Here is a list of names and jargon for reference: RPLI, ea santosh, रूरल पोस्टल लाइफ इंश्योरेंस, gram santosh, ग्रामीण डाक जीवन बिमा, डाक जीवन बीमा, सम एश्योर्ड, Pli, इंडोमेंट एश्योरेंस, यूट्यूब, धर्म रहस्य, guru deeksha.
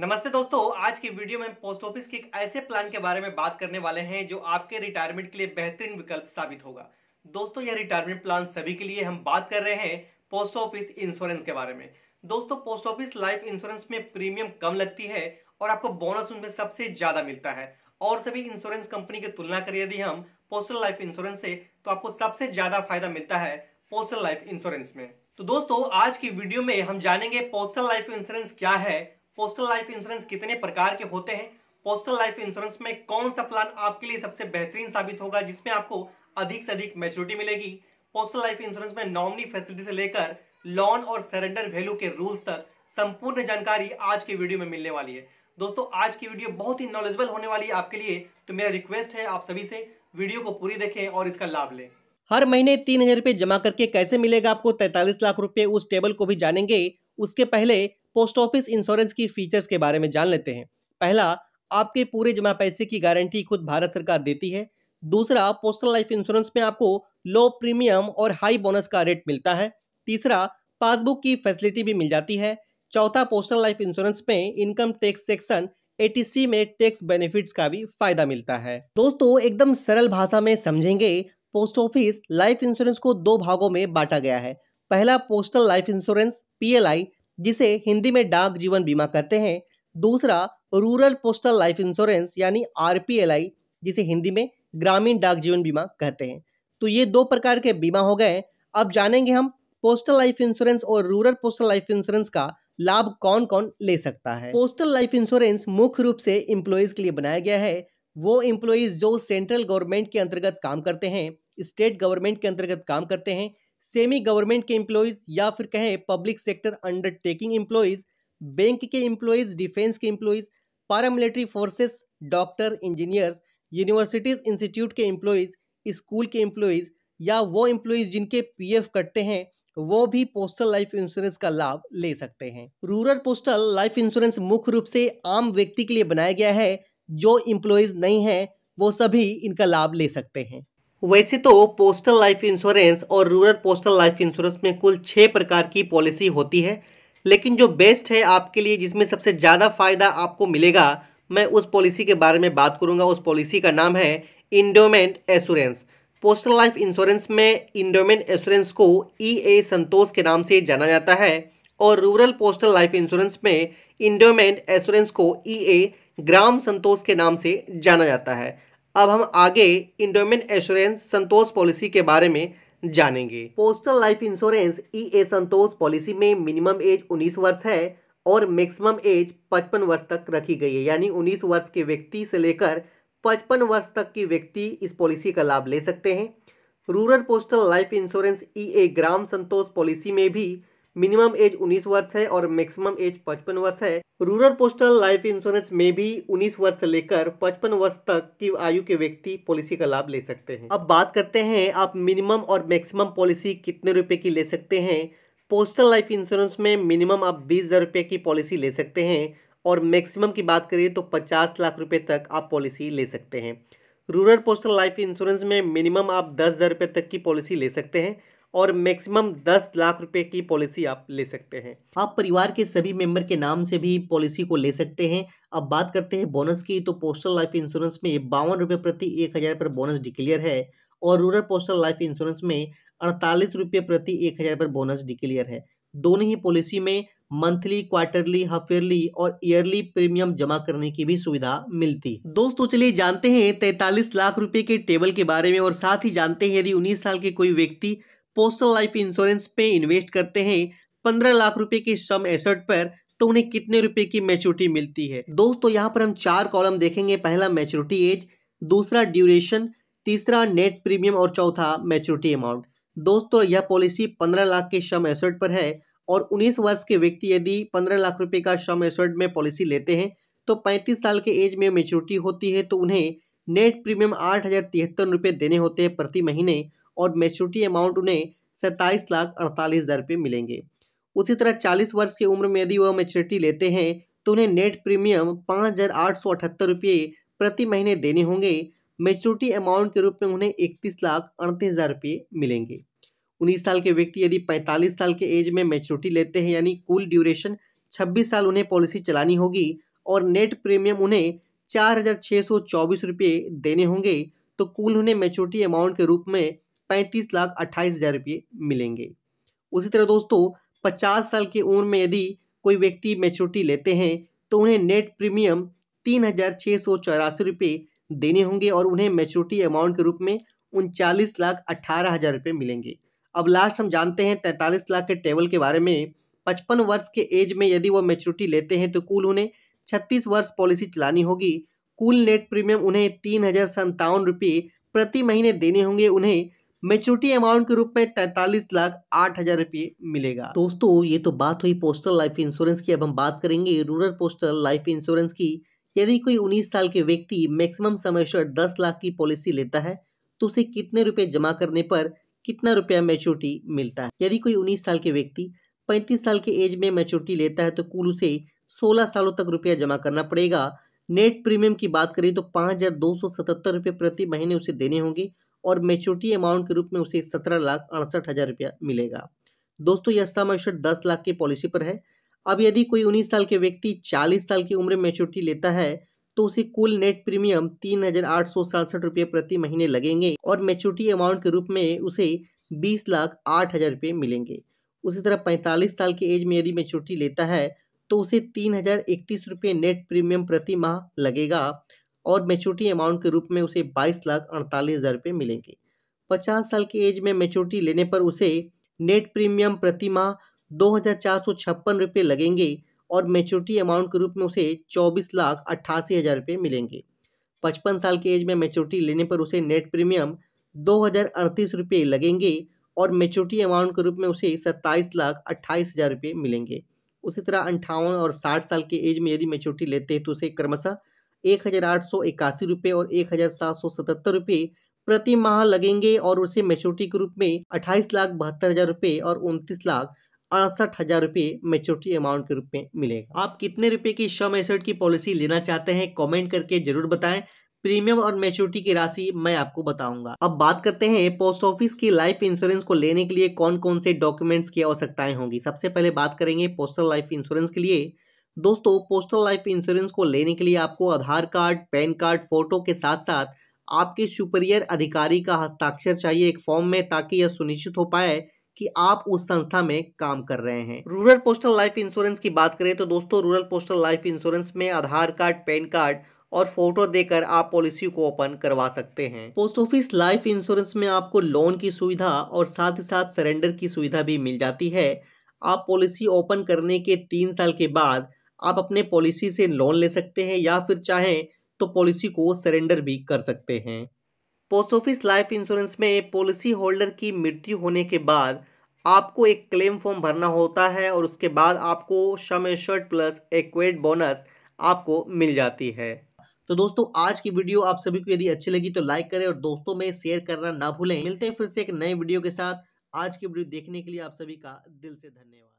नमस्ते दोस्तों, आज की वीडियो में हम पोस्ट ऑफिस के एक ऐसे प्लान के बारे में बात करने वाले हैं जो आपके रिटायरमेंट के लिए बेहतरीन विकल्प साबित होगा। दोस्तों, यह रिटायरमेंट प्लान सभी के लिए हम बात कर रहे हैं पोस्ट ऑफिस इंश्योरेंस के बारे में। दोस्तों, पोस्ट ऑफिस लाइफ इंश्योरेंस में प्रीमियम कम लगती है और आपको बोनस उनमें सबसे ज्यादा मिलता है। और सभी इंश्योरेंस कंपनी की तुलना करें यदि हम पोस्टल लाइफ इंश्योरेंस से, तो आपको सबसे ज्यादा फायदा मिलता है पोस्टल लाइफ इंश्योरेंस में। तो दोस्तों, आज की वीडियो में हम जानेंगे पोस्टल लाइफ इंश्योरेंस क्या है, पोस्टल लाइफ इंश्योरेंस कितने प्रकार के होते हैं, पोस्टल लाइफ इंश्योरेंस में कौन सा प्लान आपके लिए सबसे बेहतरीन साबित होगा जिसमें आपको अधिक से अधिक मैच्योरिटी मिलेगी, पोस्टल लाइफ इंश्योरेंस में नॉमिनी फैसिलिटी से लेकर लोन और सरेंडर वैल्यू के रूल्स तक संपूर्ण जानकारी आज की वीडियो में मिलने वाली है। दोस्तों, आज की वीडियो बहुत ही नॉलेजेबल होने वाली है आपके लिए, तो मेरा रिक्वेस्ट है आप सभी से वीडियो को पूरी देखें और इसका लाभ लें। हर महीने 3000 रुपये जमा करके कैसे मिलेगा आपको 43 लाख रुपये, उस टेबल को भी जानेंगे। उसके पहले पोस्ट ऑफिस इंश्योरेंस की फीचर्स के बारे में जान लेते हैं। पहला, आपके पूरे जमा पैसे की गारंटी खुद भारत सरकार देती है। दूसरा, पोस्टल लाइफ इंश्योरेंस में आपको लो प्रीमियम और हाई बोनस का रेट मिलता है। तीसरा, पासबुक की फैसिलिटी भी मिल जाती है। चौथा, पोस्टल लाइफ इंश्योरेंस में इनकम टैक्स सेक्शन 80C में टैक्स बेनिफिट्स का भी फायदा मिलता है। दोस्तों, एकदम सरल भाषा में समझेंगे, पोस्ट ऑफिस लाइफ इंश्योरेंस को दो भागों में बांटा गया है। पहला, पोस्टल लाइफ इंश्योरेंस PLI, जिसे हिंदी में डाक जीवन बीमा कहते हैं। दूसरा, रूरल पोस्टल लाइफ इंश्योरेंस यानी RPLI, जिसे हिंदी में ग्रामीण डाक जीवन बीमा कहते हैं। तो ये दो प्रकार के बीमा हो गए। अब जानेंगे हम पोस्टल लाइफ इंश्योरेंस और रूरल पोस्टल लाइफ इंश्योरेंस का लाभ कौन कौन ले सकता है। पोस्टल लाइफ इंश्योरेंस मुख्य रूप से एम्प्लॉयज के लिए बनाया गया है। वो एम्प्लॉयज जो सेंट्रल गवर्नमेंट के अंतर्गत काम करते हैं, स्टेट गवर्नमेंट के अंतर्गत काम करते हैं, सेमी गवर्नमेंट के एम्प्लॉयज या फिर कहें public sector undertaking employees, bank के एम्प्लॉयज, डिफेंस के employees, paramilitary forces, doctor, engineers, universities institute के एम्प्लॉयज, स्कूल के एम्प्लॉयज या वो एम्प्लॉयज जिनके PF कटते हैं, वो भी पोस्टल लाइफ इंश्योरेंस का लाभ ले सकते हैं। रूरल पोस्टल लाइफ इंश्योरेंस मुख्य रूप से आम व्यक्ति के लिए बनाया गया है। जो एम्प्लॉयज नहीं है वो सभी इनका लाभ ले सकते हैं। वैसे तो पोस्टल लाइफ इंश्योरेंस और रूरल पोस्टल लाइफ इंश्योरेंस में कुल 6 प्रकार की पॉलिसी होती है, लेकिन जो बेस्ट है आपके लिए, जिसमें सबसे ज़्यादा फायदा आपको मिलेगा, मैं उस पॉलिसी के बारे में बात करूंगा। उस पॉलिसी का नाम है इंडोमेंट एश्योरेंस। Postal life insurance में इंडोमेंट एश्योरेंस को EA संतोष के नाम से जाना जाता है और रूरल पोस्टल लाइफ इंश्योरेंस में इंडोमेंट एश्योरेंस को EA ग्राम संतोष के नाम से जाना जाता है। अब हम आगे इंडोमेंट एश्योरेंस संतोष पॉलिसी के बारे में जानेंगे। Postal life insurance EA Santosh policy में मिनिमम एज 19 वर्ष है और मैक्सिमम एज 55 वर्ष तक रखी गई है, यानी 19 वर्ष के व्यक्ति से लेकर 55 वर्ष तक की व्यक्ति इस पॉलिसी का लाभ ले सकते हैं। रूरल पोस्टल लाइफ इंश्योरेंस EA Gram Santosh policy में भी मिनिमम एज 19 वर्ष है और मैक्सिमम एज 55 वर्ष है। रूरल पोस्टल लाइफ इंश्योरेंस में भी 19 वर्ष से लेकर 55 वर्ष तक की आयु के व्यक्ति पॉलिसी का लाभ ले सकते हैं। अब बात करते हैं आप मिनिमम और मैक्सिमम पॉलिसी कितने रुपए की ले सकते हैं। पोस्टल लाइफ इंश्योरेंस में मिनिमम आप 20,000 रुपये की पॉलिसी ले सकते हैं और मैक्सिमम की बात करिए तो 50 लाख रुपये तक आप पॉलिसी ले सकते हैं। रूरल पोस्टल लाइफ इंश्योरेंस में मिनिमम आप 10,000 रुपये तक की पॉलिसी ले सकते हैं और मैक्सिमम 10 लाख रुपए की पॉलिसी आप ले सकते हैं। आप परिवार के सभी मेंबर के नाम से भी पॉलिसी को ले सकते हैं। अब बात करते हैं बोनस की, तो पोस्टल लाइफ इंश्योरेंस में 52 रुपये प्रति 1000 पर बोनस डिक्लेयर है और रूरल पोस्टल लाइफ इंश्योरेंस में 48 रुपये प्रति 1000 पर बोनस डिक्लेयर है। दोनों ही पॉलिसी में मंथली, क्वार्टरली, हाफेयरली और ईयरली प्रीमियम जमा करने की भी सुविधा मिलती। दोस्तों, चलिए जानते हैं 43 लाख रुपये के टेबल के बारे में और साथ ही जानते हैं यदि 19 साल के कोई व्यक्ति पोस्टल लाइफ इंश्योरेंस पे इन्वेस्ट करते हैं 15 लाख रुपए के सम एसेट पर, तो उन्हें कितने रुपए की मैच्योरिटी मिलती है। दोस्तों, यहाँ पर हम 4 कॉलम देखेंगे। पहला मैच्योरिटी एज, दूसरा ड्यूरेशन, तीसरा नेट प्रीमियम और चौथा मैच्योरिटी अमाउंट। दोस्तों, यह पॉलिसी 15 लाख के सम एसेट पर है और 19 वर्ष के व्यक्ति यदि 15 लाख रुपये का सम एसेट में पॉलिसी लेते हैं तो 35 साल के एज में मैच्योरिटी होती है, तो उन्हें नेट प्रीमियम 8,073 रुपये देने होते हैं प्रति महीने और मैच्योरिटी अमाउंट उन्हें 27,48,000 रुपये मिलेंगे। उसी तरह 40 वर्ष की उम्र में यदि वह मैच्योरिटी लेते हैं तो उन्हें नेट प्रीमियम 5,878 रुपये प्रति महीने देने होंगे। मैच्योरिटी अमाउंट के रूप में उन्हें 31,38,000 रुपये मिलेंगे। 19 साल के व्यक्ति यदि 45 साल के एज में मैच्योरिटी लेते हैं, यानी कुल ड्यूरेशन 26 साल उन्हें पॉलिसी चलानी होगी और नेट प्रीमियम उन्हें 4,624 रुपये देने होंगे, तो कुल उन्हें मैच्योरिटी अमाउंट के रूप में 35,28,000 रुपये मिलेंगे। उसी तरह दोस्तों 50 साल की उम्र में यदि कोई व्यक्ति मैच्योरिटी लेते हैं तो उन्हें नेट प्रीमियम 3,684 रुपये देने होंगे और उन्हें मैच्योरिटी अमाउंट के रूप में 39,18,000 रुपये मिलेंगे। अब लास्ट हम जानते हैं 43 लाख के टेबल के बारे में। 55 वर्ष के एज में यदि वह मैच्योरिटी लेते हैं तो कुल उन्हें 36 वर्ष पॉलिसी चलानी होगी। कुल नेट प्रीमियम उन्हें 3,057 रुपये प्रति महीने देने होंगे, उन्हें मैच्योरिटी अमाउंट के रूप में 43,08,000 रुपये मिलेगा। दोस्तों ये तो बात हुई पोस्टल लाइफ इंश्योरेंस की, अब हम बात करेंगे रूरल पोस्टल लाइफ इंश्योरेंस की। यदि कोई 19 साल के व्यक्ति मैक्सिमम समय पर 10 लाख की पॉलिसी लेता है तो उसे कितने रुपये जमा करने पर कितना रुपया मैच्योरिटी मिलता है। यदि कोई 19 साल के व्यक्ति 35 साल के एज में मैच्योरिटी लेता है तो कुल उसे 16 सालों तक रुपया जमा करना पड़ेगा। नेट प्रीमियम की बात करें तो 5,277 रुपये प्रति महीने उसे देने होंगे और मैच्योरिटी अमाउंट के रूप में उसे 17,68,000 रुपया मिलेगा। दोस्तों यह सम एश्योर्ड 10 लाख की पॉलिसी पर है। अब यदि कोई 19 साल के व्यक्ति 40 साल की उम्र में मैच्योरिटी लेता है तो उसे कुल नेट प्रीमियम 3,867 रुपये प्रति महीने लगेंगे और मैच्योरिटी अमाउंट के रूप में उसे 20,08,000 रुपये मिलेंगे। उसी तरह 45 साल के एज में यदि मैच्योरिटी लेता है तो उसे 3,031 रुपये नेट प्रीमियम प्रति माह लगेगा और मैच्योरिटी अमाउंट के रूप में उसे 22,48,000 रुपये मिलेंगे। 50 साल के एज में मैच्योरिटी लेने पर उसे नेट प्रीमियम प्रति माह 2,456 रुपये लगेंगे और मैच्योरिटी अमाउंट के रूप में उसे 24,88,000 रुपये मिलेंगे। 55 साल के एज में मैच्योरिटी लेने पर उसे नेट प्रीमियम 2,038 रुपये लगेंगे और मैच्योरिटी अमाउंट के रूप में उसे 27,28,000 रुपये मिलेंगे। उसी तरह 58 और 60 साल के एज में यदि मैच्योरिटी लेते हैं तो उसे क्रमशः 1,881 रुपये और 1,777 रुपये प्रति माह लगेंगे और उसे मैच्योरिटी के रूप में 28,72,000 रुपये और 29,68,000 रुपये मैच्योरिटी अमाउंट के रूप में मिलेगा। आप कितने रुपए की सम एश्योर्ड की पॉलिसी लेना चाहते हैं कमेंट करके जरूर बताएं। प्रीमियम और मैच्योरिटी की राशि मैं आपको बताऊंगा। अब बात करते हैं पोस्ट ऑफिस की लाइफ इंश्योरेंस को लेने के लिए कौन कौन से डॉक्यूमेंट्स की आवश्यकताएं होंगी। सबसे पहले बात करेंगे पोस्टल लाइफ इंश्योरेंस के लिए। दोस्तों पोस्टल लाइफ इंश्योरेंस को लेने के लिए आपको Aadhaar card, PAN card, photo के साथ साथ आपके सुपीरियर अधिकारी का हस्ताक्षर चाहिए एक फॉर्म में, ताकि यह सुनिश्चित हो पाए कि आप उस संस्था में काम कर रहे हैं। रूरल पोस्टल लाइफ इंश्योरेंस की बात करें तो दोस्तों रूरल पोस्टल लाइफ इंश्योरेंस में आधार कार्ड, पैन कार्ड और फोटो देकर आप पॉलिसी को ओपन करवा सकते हैं। पोस्ट ऑफिस लाइफ इंश्योरेंस में आपको लोन की सुविधा और साथ ही साथ सरेंडर की सुविधा भी मिल जाती है। आप पॉलिसी ओपन करने के 3 साल के बाद आप अपने पॉलिसी से लोन ले सकते हैं या फिर चाहें तो पॉलिसी को सरेंडर भी कर सकते हैं। पोस्ट ऑफिस लाइफ इंश्योरेंस में पॉलिसी होल्डर की मृत्यु होने के बाद आपको एक क्लेम फॉर्म भरना होता है और उसके बाद आपको सम एश्योर्ड plus accrued bonus आपको मिल जाती है। तो दोस्तों आज की वीडियो आप सभी को यदि अच्छी लगी तो लाइक करें और दोस्तों में शेयर करना ना भूलें। मिलते हैं फिर से एक नए वीडियो के साथ। आज की वीडियो देखने के लिए आप सभी का दिल से धन्यवाद।